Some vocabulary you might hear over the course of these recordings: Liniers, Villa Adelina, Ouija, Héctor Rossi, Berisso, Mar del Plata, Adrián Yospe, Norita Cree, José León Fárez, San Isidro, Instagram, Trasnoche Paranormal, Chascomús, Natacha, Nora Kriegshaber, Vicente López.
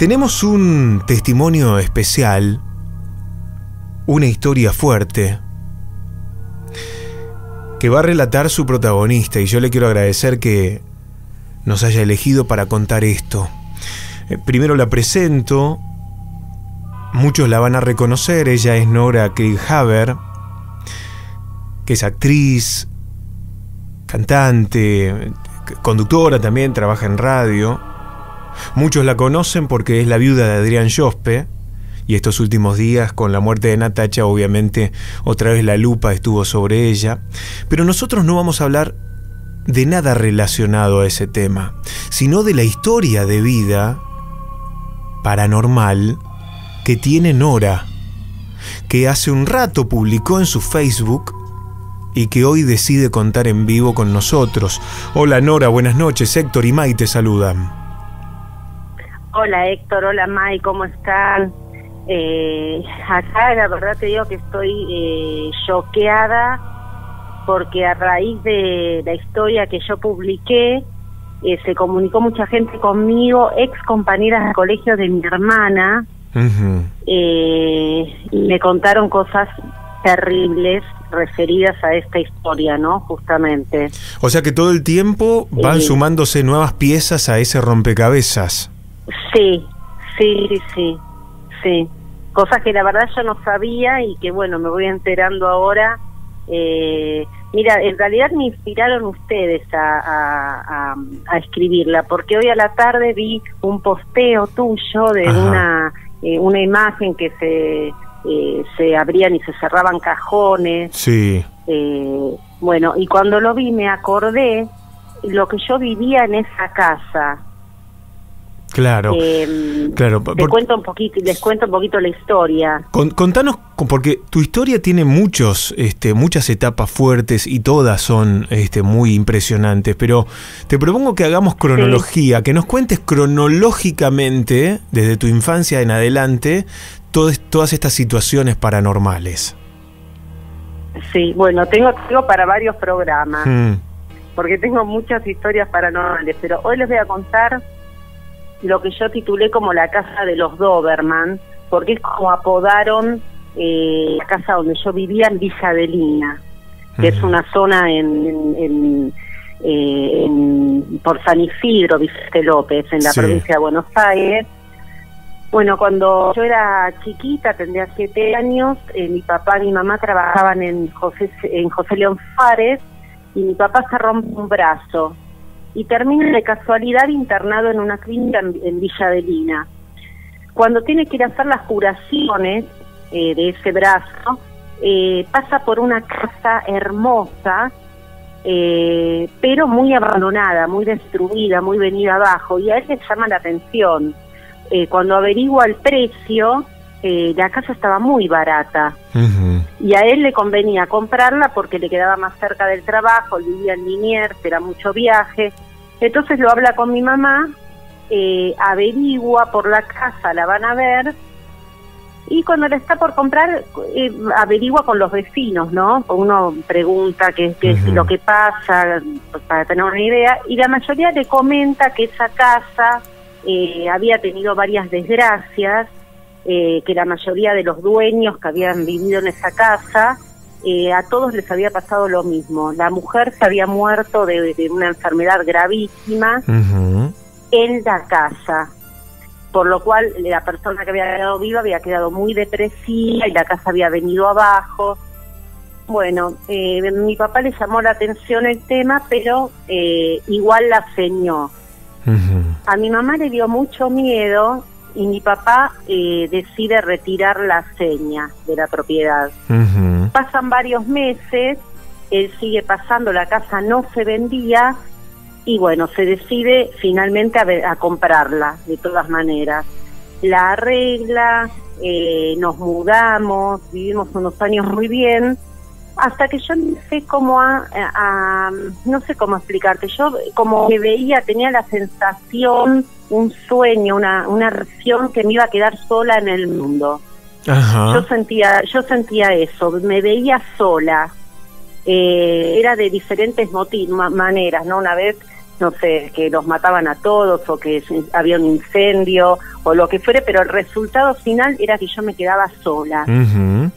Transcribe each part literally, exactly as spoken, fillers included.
Tenemos un testimonio especial, una historia fuerte, que va a relatar su protagonista, y yo le quiero agradecer que nos haya elegido para contar esto. Eh, primero la presento, muchos la van a reconocer, ella es Nora Kriegshaber, que es actriz, cantante, conductora también, trabaja en radio. Muchos la conocen porque es la viuda de Adrián Yospe, y estos últimos días, con la muerte de Natacha, obviamente otra vez la lupa estuvo sobre ella. Pero nosotros no vamos a hablar de nada relacionado a ese tema, sino de la historia de vida paranormal que tiene Nora, que hace un rato publicó en su Facebook y que hoy decide contar en vivo con nosotros. Hola Nora, buenas noches. Héctor y Mai te saludan. Hola Héctor, hola Mai, ¿cómo están? Eh, acá la verdad te digo que estoy choqueada eh, porque a raíz de la historia que yo publiqué eh, se comunicó mucha gente conmigo, ex compañeras de colegio de mi hermana. Uh-huh. eh, y me contaron cosas terribles referidas a esta historia, ¿no? Justamente. O sea que todo el tiempo van eh, sumándose nuevas piezas a ese rompecabezas. Sí, sí, sí, sí. Sí, cosas que la verdad yo no sabía y que bueno, me voy enterando ahora. Eh, mira, en realidad me inspiraron ustedes a, a, a escribirla, porque hoy a la tarde vi un posteo tuyo de una, eh, una imagen que se, eh, se abrían y se cerraban cajones. Sí. Eh, bueno, y cuando lo vi me acordé lo que yo vivía en esa casa. Claro, eh, claro. Te cuento un poquito, les cuento un poquito la historia. Con, contanos, porque tu historia tiene muchos, este, muchas etapas fuertes y todas son este, muy impresionantes, pero te propongo que hagamos cronología, sí. Que nos cuentes cronológicamente, desde tu infancia en adelante, todo, todas estas situaciones paranormales. Sí, bueno, tengo, tengo para varios programas, mm. porque tengo muchas historias paranormales, pero hoy les voy a contar lo que yo titulé como la casa de los Doberman, porque es como apodaron eh, la casa donde yo vivía en Villa Adelina, que uh-huh. es una zona en, en, en, eh, en por San Isidro, Vicente López, en la sí. provincia de Buenos Aires. Bueno, cuando yo era chiquita, tendría siete años, eh, mi papá y mi mamá trabajaban en José, en José León Fárez, y mi papá se rompe un brazo y termina de casualidad internado en una clínica en, en Villa Adelina. Cuando tiene que ir a hacer las curaciones eh, de ese brazo, eh, pasa por una casa hermosa, eh, pero muy abandonada, muy destruida, muy venida abajo, y a él le llama la atención. Eh, cuando averigua el precio, eh, la casa estaba muy barata, uh-huh. y a él le convenía comprarla porque le quedaba más cerca del trabajo, vivía en Liniers, era mucho viaje. Entonces lo habla con mi mamá, eh, averigua por la casa, la van a ver, y cuando le está por comprar, eh, averigua con los vecinos, ¿no? Uno pregunta qué, qué uh-huh. es lo que pasa, para tener una idea, y la mayoría le comenta que esa casa eh, había tenido varias desgracias, Eh, que la mayoría de los dueños que habían vivido en esa casa, eh, a todos les había pasado lo mismo. La mujer se había muerto de, de una enfermedad gravísima uh-huh. en la casa, por lo cual la persona que había quedado viva había quedado muy depresiva y la casa había venido abajo. Bueno, eh, mi papá le llamó la atención el tema, pero eh, igual la ceñó. Uh-huh. A mi mamá le dio mucho miedo y mi papá eh, decide retirar la seña de la propiedad. Uh-huh. Pasan varios meses, él sigue pasando, la casa no se vendía, y bueno, se decide finalmente a, ver, a comprarla, de todas maneras. La arregla, eh, nos mudamos, vivimos unos años muy bien, hasta que yo no sé cómo, a, a, a, no sé cómo explicarte, yo como me veía, tenía la sensación, un sueño, una una visión que me iba a quedar sola en el mundo. Ajá. Yo sentía yo sentía eso, me veía sola. Eh, era de diferentes motivos, maneras, ¿no? Una vez, no sé, que los mataban a todos o que había un incendio o lo que fuere, pero el resultado final era que yo me quedaba sola. Uh-huh.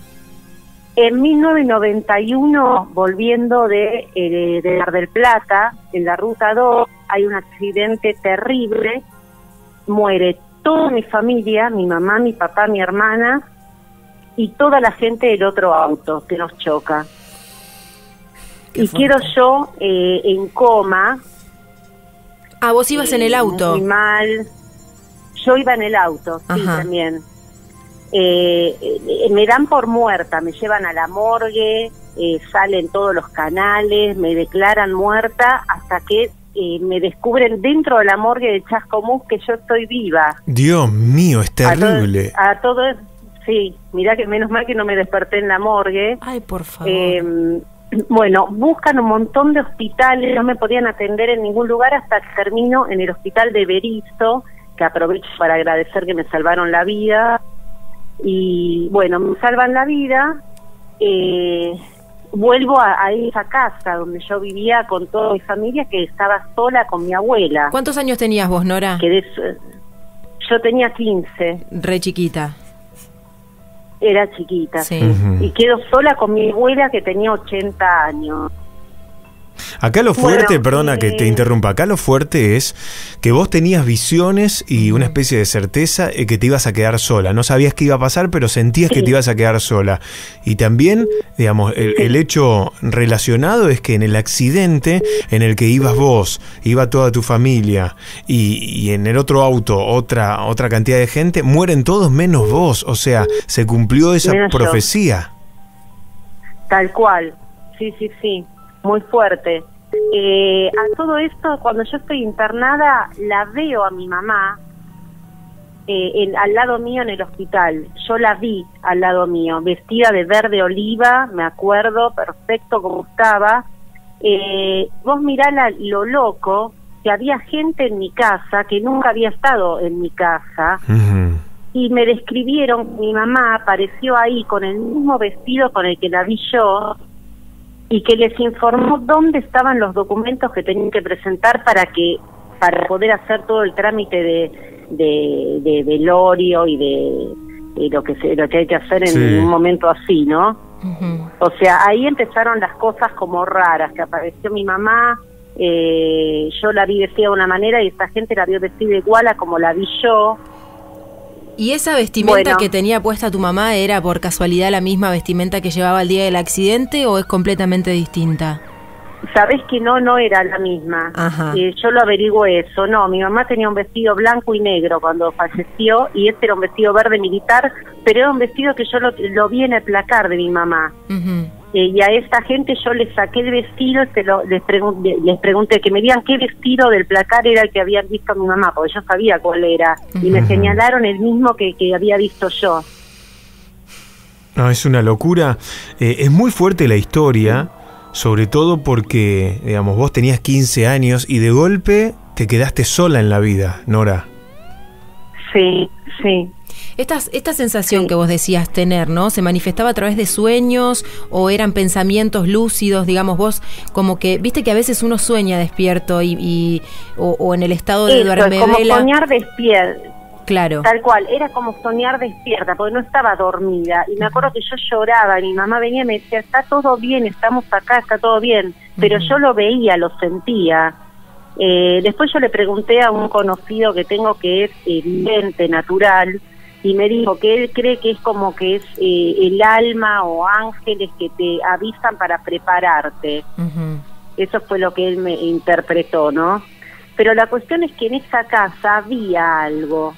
En mil novecientos noventa y uno, volviendo de, eh, de Mar del Plata, en la ruta dos, hay un accidente terrible, muere toda mi familia, mi mamá, mi papá, mi hermana, y toda la gente del otro auto que nos choca. Qué y fuerte. Quedo yo eh, en coma. Ah, vos ibas eh, en el auto. Muy mal. Yo iba en el auto, ajá, sí, también. Eh, eh, me dan por muerta, me llevan a la morgue, eh, salen todos los canales, me declaran muerta hasta que eh, me descubren dentro de la morgue de Chascomús que yo estoy viva. Dios mío, es terrible. A todo, a todo, sí, mirá que menos mal que no me desperté en la morgue. Ay, por favor. Eh, bueno, buscan un montón de hospitales, no me podían atender en ningún lugar hasta que termino en el hospital de Berisso, que aprovecho para agradecer que me salvaron la vida. Y bueno, me salvan la vida, eh, vuelvo a, a esa casa donde yo vivía con toda mi familia, que estaba sola con mi abuela. ¿Cuántos años tenías vos, Nora? Que de, yo tenía quince. Re chiquita. Era chiquita, sí. Uh-huh. Y quedo sola con mi abuela que tenía ochenta años. Acá lo fuerte, bueno, perdona eh... que te interrumpa, acá lo fuerte es que vos tenías visiones y una especie de certeza que te ibas a quedar sola. No sabías qué iba a pasar, pero sentías, sí, que te ibas a quedar sola. Y también, digamos, el, el hecho relacionado es que en el accidente en el que ibas vos, iba toda tu familia, y, y en el otro auto otra, otra cantidad de gente, mueren todos menos vos. O sea, se cumplió esa menos profecía. Yo. Tal cual, sí, sí, sí. Muy fuerte. Eh, a todo esto, cuando yo estoy internada, la veo a mi mamá eh, en, al lado mío en el hospital. Yo la vi al lado mío, vestida de verde oliva, me acuerdo perfecto como estaba. Eh, vos mirá la, lo loco, que había gente en mi casa que nunca había estado en mi casa. Uh-huh. Y me describieron, mi mamá apareció ahí con el mismo vestido con el que la vi yo, y que les informó dónde estaban los documentos que tenían que presentar para que para poder hacer todo el trámite de, de, de velorio y de, de lo que se, lo que hay que hacer en, sí, un momento así, ¿no? Uh-huh. O sea, ahí empezaron las cosas como raras, que apareció mi mamá, eh, yo la vi vestida de una manera y esta gente la vio vestida igual a como la vi yo. ¿Y esa vestimenta, bueno, que tenía puesta tu mamá era por casualidad la misma vestimenta que llevaba el día del accidente o es completamente distinta? Sabés que no, no era la misma. Ajá. Eh, yo lo averigué eso. No, mi mamá tenía un vestido blanco y negro cuando falleció y este era un vestido verde militar, pero era un vestido que yo lo, lo vi en el placar de mi mamá. Uh-huh. Eh, y a esta gente yo les saqué el vestido, se lo, les, pregun les pregunté que me digan qué vestido del placar era el que habían visto a mi mamá, porque yo sabía cuál era, y me señalaron el mismo que, que había visto yo. No, es una locura. Eh, es muy fuerte la historia, sobre todo porque, digamos, vos tenías quince años y de golpe te quedaste sola en la vida, Nora. Sí, sí. Esta, esta sensación, sí, que vos decías tener, ¿no? ¿Se manifestaba a través de sueños o eran pensamientos lúcidos? Digamos, vos como que, viste que a veces uno sueña despierto y, y o, o en el estado de duerme vela. Como soñar despierta. Claro. Tal cual, era como soñar despierta, porque no estaba dormida. Y me acuerdo que yo lloraba, mi mamá venía y me decía, está todo bien, estamos acá, está todo bien. Pero uh-huh, yo lo veía, lo sentía. Eh, después yo le pregunté a un conocido que tengo que es vidente natural, y me dijo que él cree que es como que es eh, el alma o ángeles que te avisan para prepararte. Uh-huh. Eso fue lo que él me interpretó, ¿no? Pero la cuestión es que en esa casa había algo.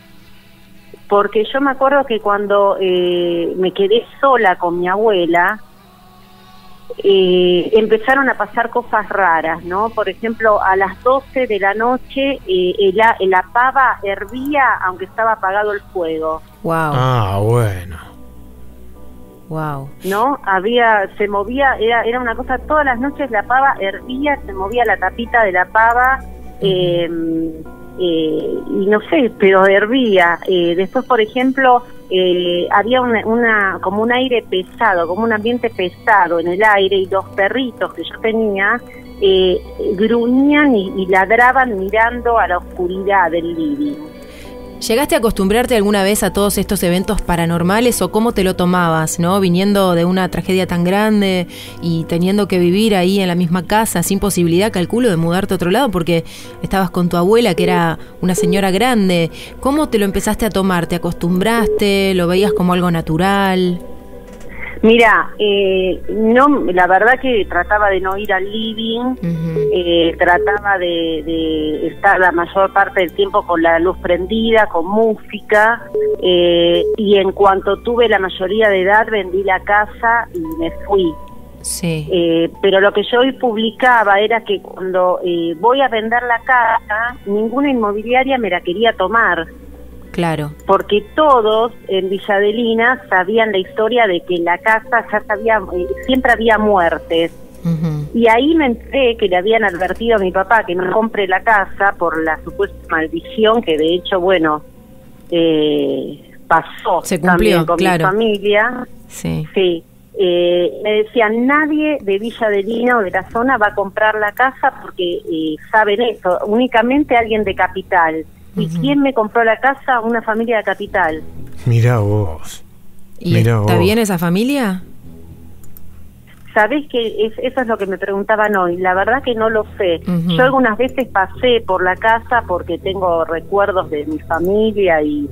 Porque yo me acuerdo que cuando eh, me quedé sola con mi abuela, eh, empezaron a pasar cosas raras, ¿no? Por ejemplo, a las doce de la noche eh, la, la pava hervía aunque estaba apagado el fuego. Wow. Ah, bueno. Wow. No, había, se movía, era, era una cosa, todas las noches la pava hervía, se movía la tapita de la pava, eh, eh, y no sé, pero hervía. Eh, después, por ejemplo, Eh, había una, una como un aire pesado, como un ambiente pesado en el aire, y los perritos que yo tenía eh, gruñían y, y ladraban mirando a la oscuridad del living. ¿Llegaste a acostumbrarte alguna vez a todos estos eventos paranormales o cómo te lo tomabas, ¿no? Viniendo de una tragedia tan grande y teniendo que vivir ahí en la misma casa sin posibilidad, calculo, de mudarte a otro lado porque estabas con tu abuela que era una señora grande. ¿Cómo te lo empezaste a tomar? ¿Te acostumbraste? ¿Lo veías como algo natural? Mira, eh, no, la verdad que trataba de no ir al living, uh-huh. eh, trataba de, de estar la mayor parte del tiempo con la luz prendida, con música, eh, y en cuanto tuve la mayoría de edad vendí la casa y me fui. Sí. Eh, pero lo que yo hoy publicaba era que cuando eh, voy a vender la casa, ninguna inmobiliaria me la quería tomar. Claro. Porque todos en Villa Adelina sabían la historia de que en la casa ya sabía, eh, siempre había muertes. Uh-huh. Y ahí me enteré que le habían advertido a mi papá que no compre la casa por la supuesta maldición que de hecho, bueno, eh, pasó. Se cumplió, también con claro. mi familia. Sí. Sí. Eh, me decían, nadie de Villa Adelina o de la zona va a comprar la casa porque eh, saben eso, únicamente alguien de Capital. ¿Y quién me compró la casa? Una familia de Capital. Mirá vos. ¿Y está bien esa familia? Sabés que es, eso es lo que me preguntaban hoy. La verdad que no lo sé. Uh-huh. Yo algunas veces pasé por la casa porque tengo recuerdos de mi familia y,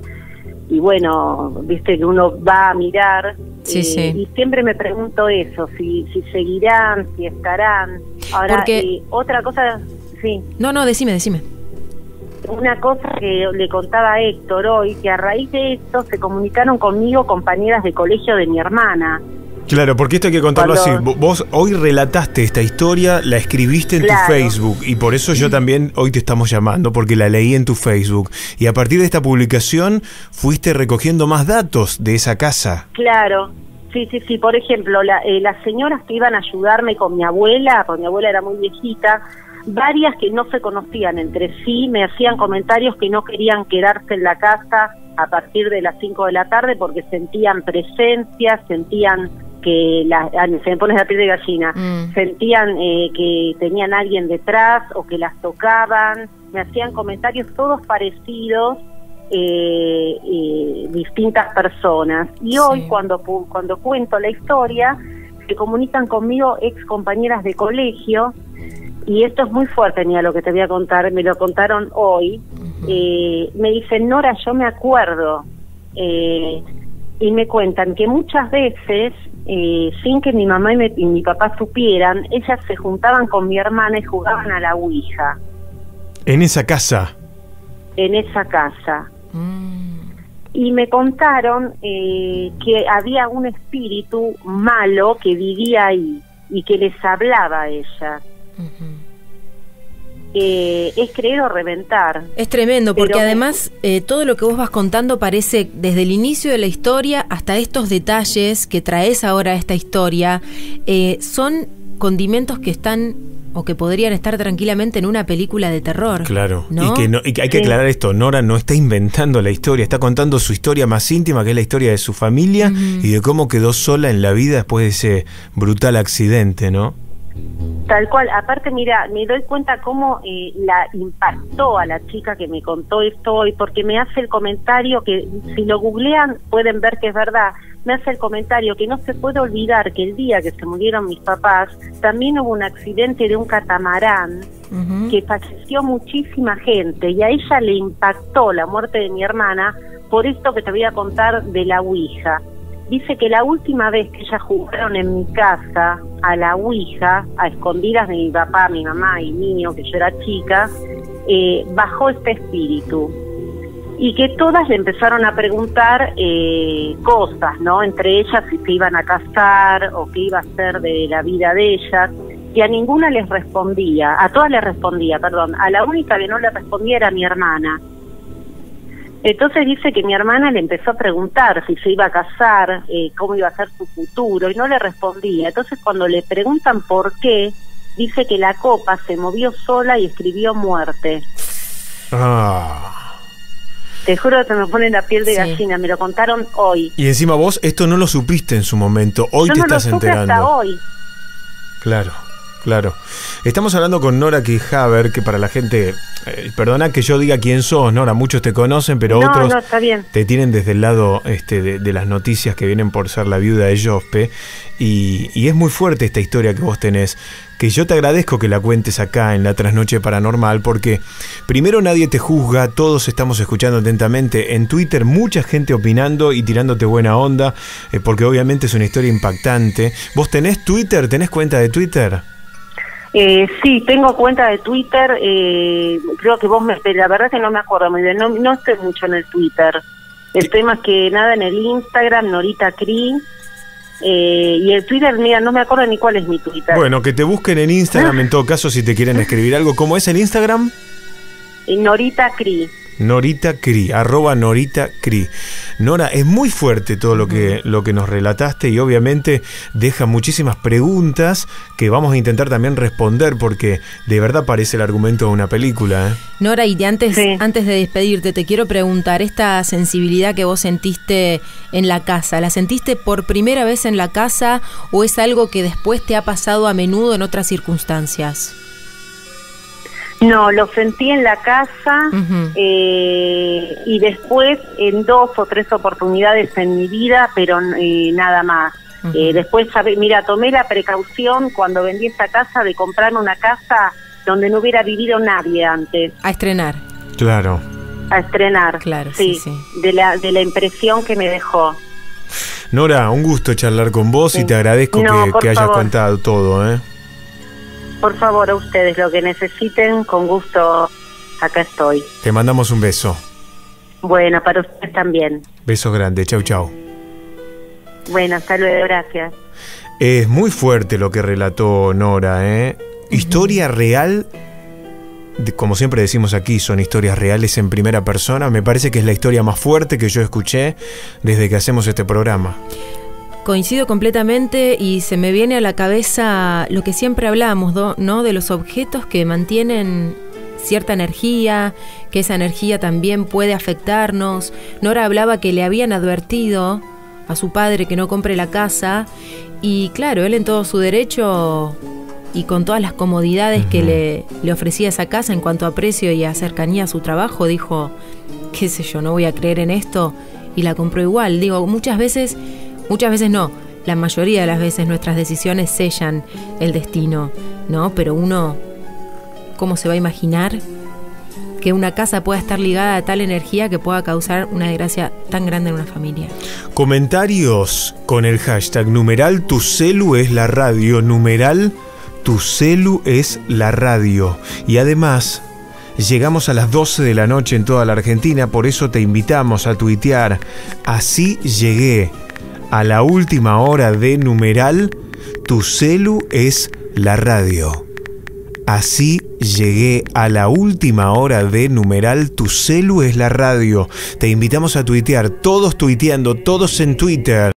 y bueno, viste que uno va a mirar. Sí, eh, sí. Y siempre me pregunto eso, si, si seguirán, si estarán. Ahora, porque... eh, otra cosa... sí. No, no, decime, decime. Una cosa que le contaba a Héctor hoy, que a raíz de esto se comunicaron conmigo compañeras de colegio de mi hermana. Claro, porque esto hay que contarlo Cuando... así. Vos hoy relataste esta historia, la escribiste en claro. tu Facebook, y por eso yo también hoy te estamos llamando, porque la leí en tu Facebook. Y a partir de esta publicación fuiste recogiendo más datos de esa casa. Claro. Sí, sí, sí. Por ejemplo, la, eh, las señoras que iban a ayudarme con mi abuela, porque mi abuela era muy viejita, varias que no se conocían entre sí, me hacían comentarios que no querían quedarse en la casa a partir de las cinco de la tarde porque sentían presencia, sentían que... La, se me pones la piel de gallina. Mm. Sentían eh, que tenían a alguien detrás o que las tocaban. Me hacían comentarios todos parecidos, eh, eh, distintas personas. Y sí. hoy, cuando, cuando cuento la historia, se comunican conmigo ex compañeras de colegio. Y esto es muy fuerte, mira, lo que te voy a contar, me lo contaron hoy. Uh-huh. eh, me dicen, Nora, yo me acuerdo. Eh, y me cuentan que muchas veces, eh, sin que mi mamá y, me, y mi papá supieran, ellas se juntaban con mi hermana y jugaban a la ouija. ¿En esa casa? En esa casa. Mm. Y me contaron eh, que había un espíritu malo que vivía ahí y que les hablaba a ellas. Uh-huh. eh, es creer o reventar. Es tremendo porque Pero... además eh, todo lo que vos vas contando parece, desde el inicio de la historia hasta estos detalles que traes ahora a esta historia, eh, son condimentos que están o que podrían estar tranquilamente en una película de terror. Claro, ¿no? Y que no, y que hay que aclarar esto, Nora no está inventando la historia, está contando su historia más íntima, que es la historia de su familia, uh-huh. y de cómo quedó sola en la vida después de ese brutal accidente, ¿no? Tal cual. Aparte, mira, me doy cuenta cómo eh, la impactó a la chica que me contó esto hoy, porque me hace el comentario que, si lo googlean, pueden ver que es verdad, me hace el comentario que no se puede olvidar que el día que se murieron mis papás, también hubo un accidente de un catamarán, uh-huh. que falleció muchísima gente, y a ella le impactó la muerte de mi hermana, por esto que te voy a contar de la ouija. Dice que la última vez que ellas jugaron en mi casa a la ouija, a escondidas de mi papá, mi mamá y niño, que yo era chica, eh, bajó este espíritu. Y que todas le empezaron a preguntar eh, cosas, ¿no? Entre ellas si se iban a casar o qué iba a ser de la vida de ellas. Y a ninguna les respondía, a todas les respondía, perdón. A la única que no le respondía era mi hermana. Entonces dice que mi hermana le empezó a preguntar si se iba a casar, eh, cómo iba a ser su futuro, y no le respondía. Entonces cuando le preguntan por qué, dice que la copa se movió sola y escribió muerte. Ah. Te juro que me pone la piel de sí. gallina, me lo contaron hoy. Y encima vos esto no lo supiste en su momento, hoy Yo te no estás lo supe enterando. Hasta hoy. Claro. Claro. Estamos hablando con Nora Kriegshaber, que para la gente... Eh, perdona que yo diga quién sos, Nora. Muchos te conocen, pero no, otros no, está bien. Te tienen desde el lado este, de, de las noticias que vienen por ser la viuda de Yospe. Y, y es muy fuerte esta historia que vos tenés. Que yo te agradezco que la cuentes acá en la Trasnoche Paranormal, porque primero nadie te juzga, todos estamos escuchando atentamente. En Twitter mucha gente opinando y tirándote buena onda, eh, porque obviamente es una historia impactante. ¿Vos tenés Twitter? ¿Tenés cuenta de Twitter? Eh, sí, tengo cuenta de Twitter, eh, creo que vos me... La verdad es que no me acuerdo muy bien, no, no estoy mucho en el Twitter. Estoy más que nada en el Instagram, Norita Cree, eh, y el Twitter, mira, no me acuerdo ni cuál es mi Twitter. Bueno, que te busquen en Instagram, en todo caso, si te quieren escribir algo. ¿Cómo es el Instagram? Norita Cree. Norita Cree, arroba Norita Cree. Nora, es muy fuerte todo lo que, lo que nos relataste y obviamente deja muchísimas preguntas que vamos a intentar también responder, porque de verdad parece el argumento de una película, ¿eh? Nora, y antes, sí. antes de despedirte, te quiero preguntar, esta sensibilidad que vos sentiste en la casa, ¿la sentiste por primera vez en la casa o es algo que después te ha pasado a menudo en otras circunstancias? No, lo sentí en la casa, uh-huh. eh, y después en dos o tres oportunidades en mi vida, pero eh, nada más. Uh-huh. eh, después, mira, tomé la precaución cuando vendí esta casa de comprar una casa donde no hubiera vivido nadie antes. A estrenar. Claro. A estrenar, claro, sí, sí, sí. De la, de la impresión que me dejó. Nora, un gusto charlar con vos, sí. y te agradezco no, que, que hayas contado todo, ¿eh? Por favor, a ustedes, lo que necesiten, con gusto, acá estoy. Te mandamos un beso. Bueno, para ustedes también. Besos grandes, chau, chau. Bueno, hasta luego, gracias. Es muy fuerte lo que relató Nora, ¿eh? Uh-huh. Historia real, como siempre decimos aquí, son historias reales en primera persona. Me parece que es la historia más fuerte que yo escuché desde que hacemos este programa. Coincido completamente y se me viene a la cabeza lo que siempre hablamos, ¿no? De los objetos que mantienen cierta energía, que esa energía también puede afectarnos. Nora hablaba que le habían advertido a su padre que no compre la casa y claro, él en todo su derecho y con todas las comodidades uh-huh. que le, le ofrecía esa casa en cuanto a precio y a cercanía a su trabajo, dijo, qué sé yo, no voy a creer en esto, y la compró igual. Digo, muchas veces... Muchas veces no, la mayoría de las veces nuestras decisiones sellan el destino, ¿no? Pero uno, ¿cómo se va a imaginar que una casa pueda estar ligada a tal energía que pueda causar una desgracia tan grande en una familia? Comentarios con el hashtag numeral tu celu es la radio, numeral tu celu es la radio. Y además... Llegamos a las doce de la noche en toda la Argentina, por eso te invitamos a tuitear. Así llegué a la última hora de numeral, tu celu es la radio. Así llegué a la última hora de numeral, tu celu es la radio. Te invitamos a tuitear, todos tuiteando, todos en Twitter.